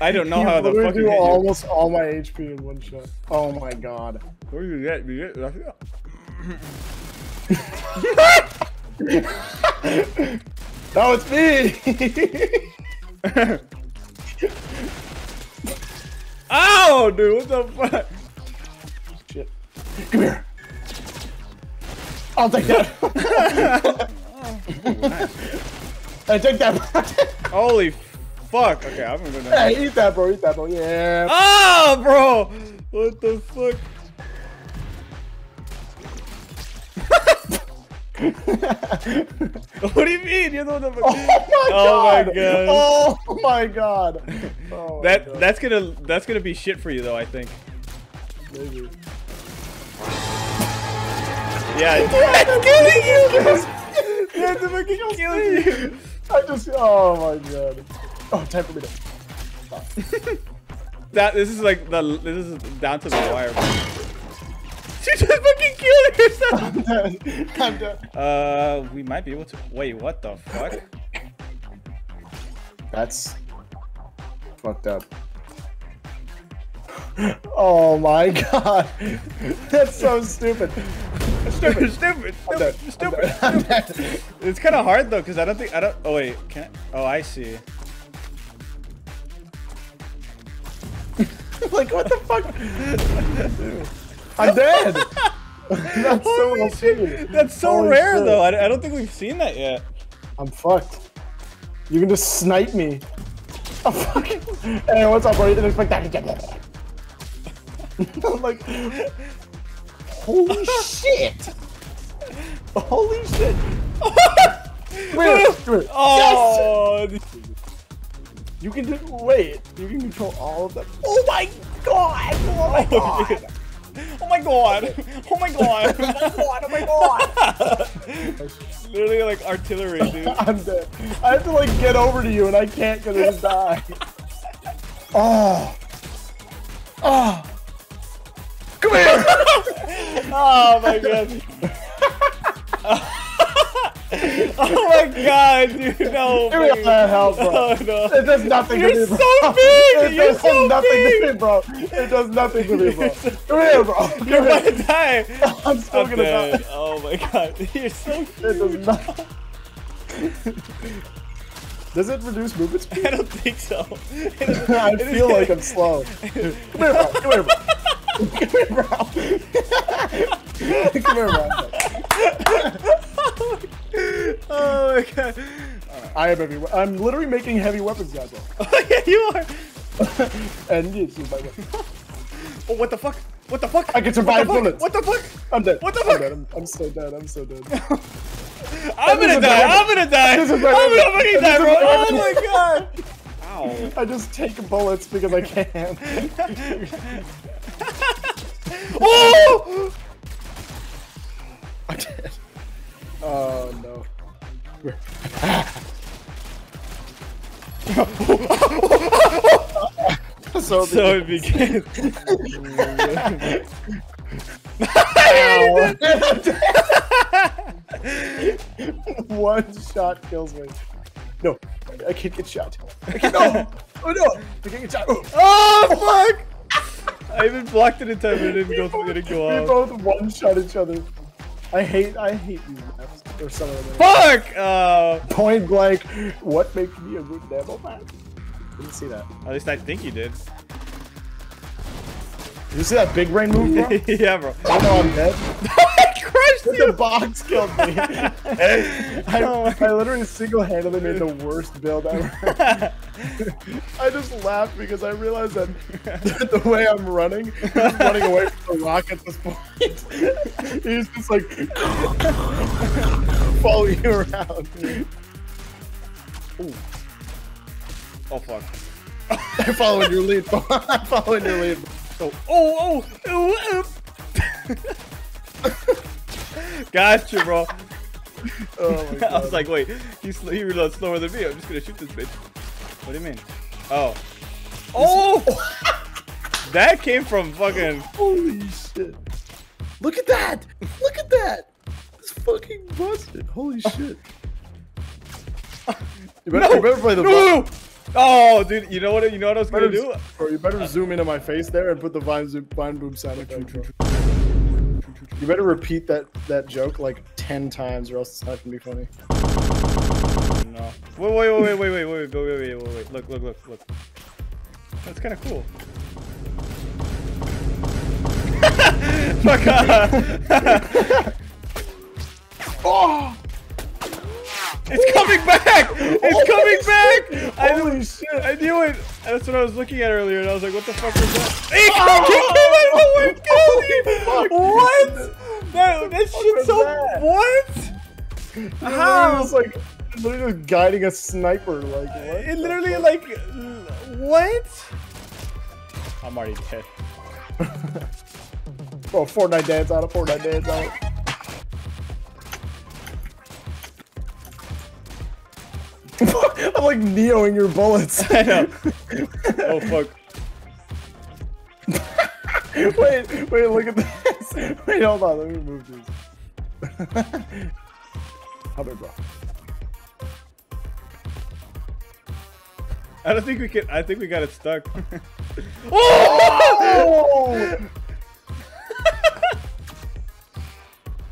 I don't know how the fuck you get almost all my HP in one shot. Oh my god. What do you get? That was me! Ow, dude, what the fuck? Shit. Come here. I'll take that. I took that. Holy fuck. Okay, I'm gonna go down. Hey, eat that, bro. Eat that, bro. Yeah. Oh, bro. What the fuck? What do you mean? You're the one that Oh my god! Oh my god! That's gonna be shit for you though, I think. Maybe. Yeah. I'm killing you. Yeah, the fucking killing you. I just. Oh my god. Oh, time for me to. Oh. this is down to the wire. She just fucking killed herself! I'm done. I'm done. We might be able to. Wait, what the fuck? That's fucked up. Oh my god. That's so stupid. Stupid. It's kind of hard though, because I don't. Oh wait, can I? Oh, I see. Like, what the fuck? I'm dead! That's so shit. That's so rare, though. I don't think we've seen that yet. I'm fucked. You can just snipe me. I'm fucking... Hey, what's up, bro? You didn't expect that to get me. I'm like... Holy shit! Holy shit! Wait. Oh! Yes! You can just... Wait. You can control all of them. Oh my god! Oh my god! Oh my god! Oh my god! Oh my god! Oh my god! Literally like artillery, dude. I'm dead. I have to like get over to you, and I can't because I just die. Oh! Oh! Come here! Oh my god! Oh my god, dude! No! Give me all that help, bro. Oh, no. It does nothing to me, bro. So big. You're so big. It does nothing to me, bro. Come here, bro. You're about to die. I'm still gonna die. Oh my god, you're so huge. It does not. Does it reduce movement speed? I don't think so. I feel like I'm slow. Come here, bro. Come here, bro. Come here, bro. Come here, bro. Oh my god. Right. I am everywhere. I'm literally making heavy weapons, guys. Oh yeah, you are. And this is my weapon. Oh, what the fuck? What the fuck? I can survive bullets. What the fuck? I'm dead. What the fuck? I'm so dead. I'm so dead. I'm gonna die. I'm gonna fucking die, bro. Oh my god. Ow. I just take bullets because I can. Oh! I'm dead. Oh no. So it began. One shot kills me. No, I can't get shot. I can't get shot. Oh fuck! I even blocked it in time, but it didn't go out. We both one shot each other. I hate these maps or some of them. Fuck! Point blank, what makes me a good devil man? Didn't see that. At least I think you did. Did you see that big brain move, bro? Yeah, bro. I know I'm dead. I crushed you! The box killed me. I literally single-handedly made the worst build ever. I just laughed because I realized that the way I'm running, I'm running away from the rock at this point. He's just like follow you around. Ooh. Oh fuck! I'm following your lead. I'm following your lead. Oh! Gotcha, bro. Oh my god. I was like, wait, he reloads slower than me. I'm just gonna shoot this bitch. What do you mean? Oh. Oh! That came from fucking... Holy shit. Look at that! Look at that! It's fucking busted. Holy shit. You better play the ball. Oh, dude, you know what I was gonna do? Bro, you better zoom into my face there and put the vine boom sound effect. You better repeat that joke like 10 times, or else it's not gonna be funny. No. Wait. Look. That's kind of cool. Fuck off! Oh! It's coming back! It's coming back! Holy shit! I knew it! That's what I was looking at earlier, and I was like, what the fuck was that? It came out! Oh my god! What? That shit's so... That? What? How? It was like... Literally just guiding a sniper, like, what? It literally, like... What? I'm already dead. Bro, Fortnite dance out. I'm like Neoing your bullets. I know. Oh fuck. Wait, look at this. Wait, hold on, let me move this. How big, bro? I don't think we can. I think we got it stuck. Oh!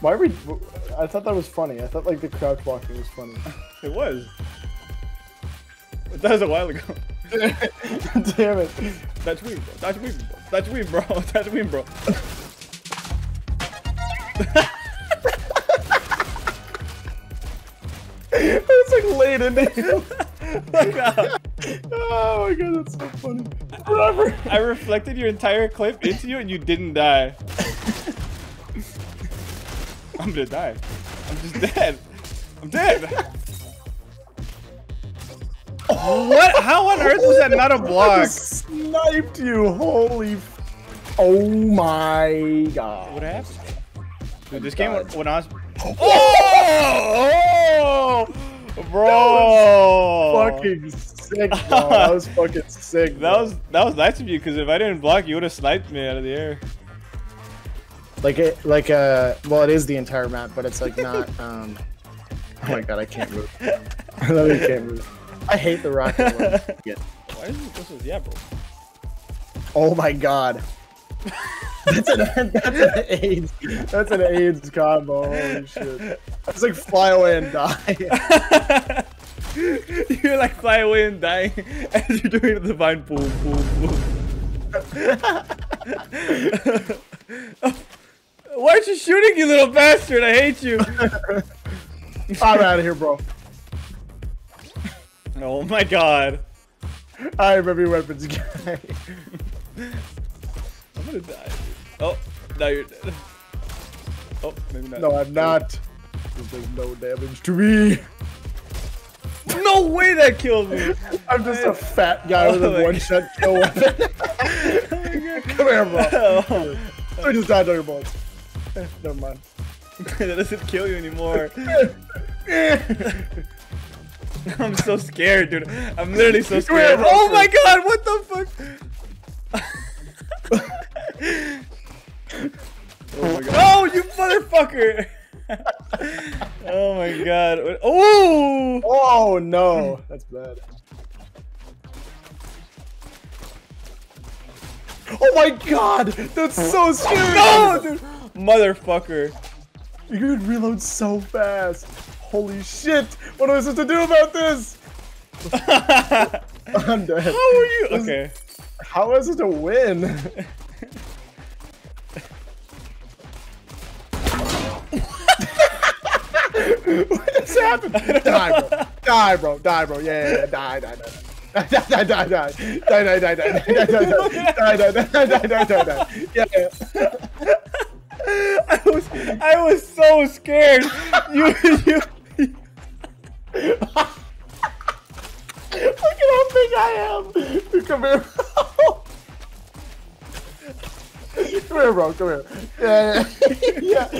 Why are we? I thought that was funny. I thought like the crouch walking was funny. It was. That was a while ago. Damn it. That's weird, bro. It's like laid in there. Oh my god, that's so funny. Robert. I reflected your entire clip into you and you didn't die. I'm gonna die. I'm just dead. I'm dead. What? How on earth was that not a block? I just sniped you, holy f- Oh my god. What happened? Dude, this game when I was- Oh! Bro! That was fucking sick, bro. That was fucking sick, bro. That was nice of you, because if I didn't block, you would have sniped me out of the air. Well, it is the entire map, but it's like not, Oh my god, I can't move. I literally can't move. I hate the rocket one. Yeah. Why is this? Yeah, bro. Oh my god. That's an AIDS. That's an AIDS combo. Holy shit. I was like fly away and die. You're like fly away and die as you're doing the vine boom. Why aren't you shooting, you little bastard? I hate you. I'm out of here, bro. Oh my god. I have every weapons guy. I'm gonna die. Oh, now you're dead. Oh, maybe not. No, I'm not. There's no damage to me. No way that killed me. I'm just a fat guy with a one-shot kill weapon. Come here, bro. I just died on your bullets. Never mind. That doesn't kill you anymore. I'm so scared, dude. I'm literally so scared. Oh my god, what the fuck? Oh my god. Oh, you motherfucker! Oh my god. Oh! Oh no. That's bad. Oh my god! That's so scary! No, dude! Motherfucker. You could reload so fast. Holy shit! What am I supposed to do about this? I'm dead. How are you? Okay. How is it to win? What just happened? Die, bro. Yeah. Die. Yeah. I was so scared. You. Look at how big I am! Come here. Come here, bro. Yeah. Come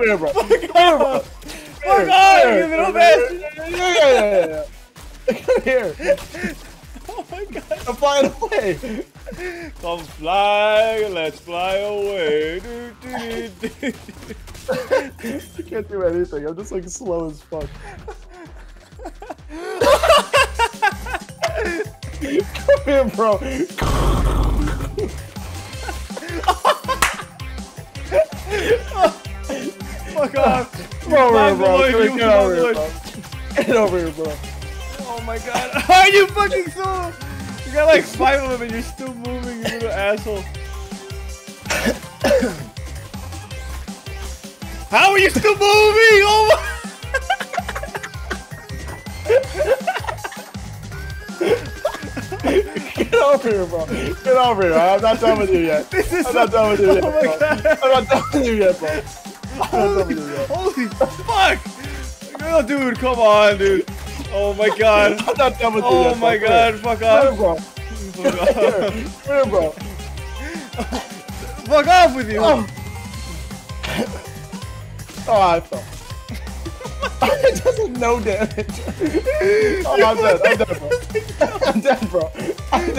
here, bro. Fuck off, you little bitch! Yeah. Come here. Oh my god. I'm flying away. Come fly fly away. You can't do anything. I'm just like slow as fuck. Come here, bro. Fuck off. Come over, bro. Get over here, bro. Oh my god. Are you fucking slow? You got like 5 of them and you're still moving, you little asshole. How are you still moving? Oh my. Get over here, bro. Get over here. I'm not done with you yet. I'm not done with you yet, bro. Holy fuck. No, dude, come on, dude. Oh my god. I'm not done with you yet. Oh my god, fuck off. Fuck off. Come here, bro. Fuck off with you. Oh, I fell. It does no damage. Oh, I'm dead. I'm dead, bro. It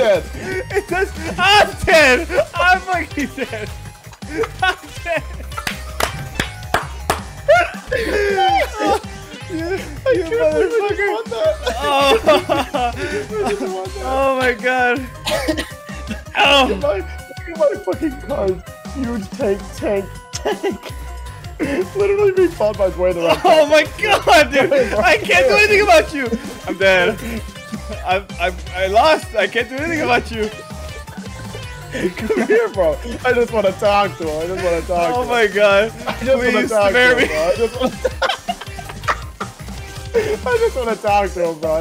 does. I'm dead. I'm fucking dead. I'm dead. You motherfucker. Oh my god. Oh. Look at my fucking card. Huge tank. Literally being fought by Dwayne the Rock. Oh my god, dude! I can't do anything about you! I'm dead. I lost. I can't do anything about you. Come here, bro. I just want to talk to him. Oh my god. I just want to talk to him, bro.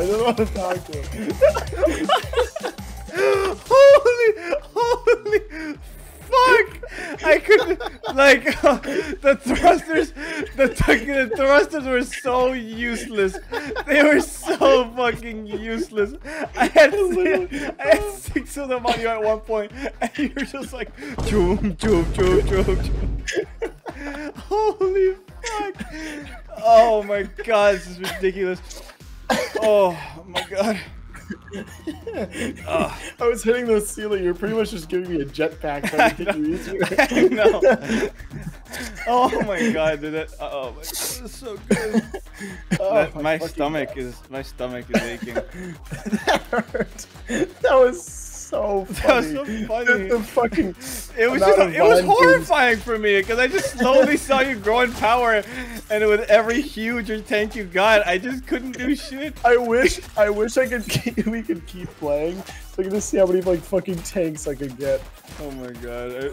Holy fuck! I couldn't, like, the thrusters were so useless. They were so fucking useless. I had 6 of them on you at one point, and you were just like, choom. Holy fuck! Oh my god, this is ridiculous. Oh my god. I was hitting the ceiling. You're pretty much just giving me a jetpack. I know. Oh my god, dude! Oh my god, this is so good. Oh, my stomach is aching. That hurt. That was so funny. The fucking it was horrifying for me because I just slowly saw you grow in power, and with every huge tank you got, I just couldn't do shit. I wish we could keep playing. So I can just see how many like fucking tanks I could get. Oh my god,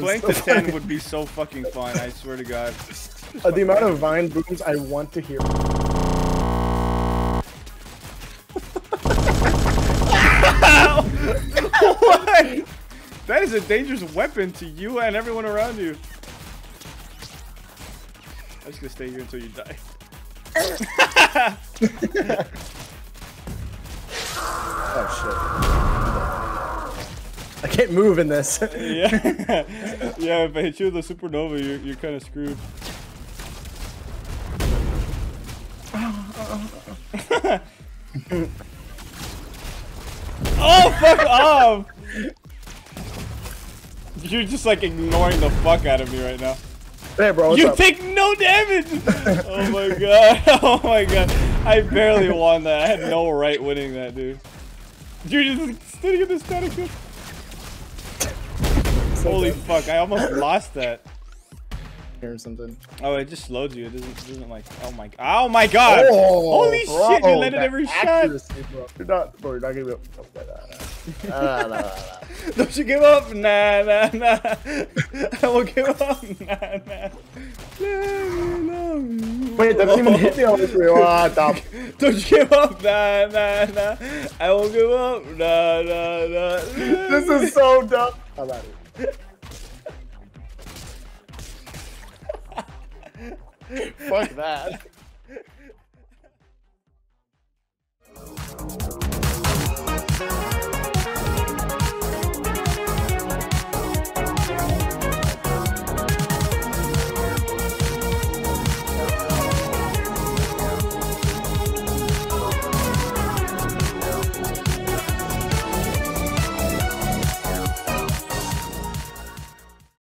playing to 10 would be so fucking fun. I swear to God. The amount of vine booms I want to hear. What? That is a dangerous weapon to you and everyone around you. I'm just gonna stay here until you die. Oh shit! I can't move in this. yeah. If I hit you with a supernova, you're kind of screwed. Oh, fuck off! You're just like ignoring the fuck out of me right now. Hey, bro, what's up? You take no damage! Oh my god, oh my god. I barely won that. I had no right winning that, dude. You're just sitting in the static ship. Holy fuck, I almost lost that. Or something. Oh, it just slowed you. It doesn't like. Oh my god! Oh, holy bro, shit! You landed every shot. Bro. You're not gonna be able to get that. Nah. Don't you give up? Nah. I won't give up. Nah. Wait, that didn't even hit me on the three. What the? Don't you give up? Nah. I won't give up. Nah. This is so dumb. I'm out of here. Fuck that.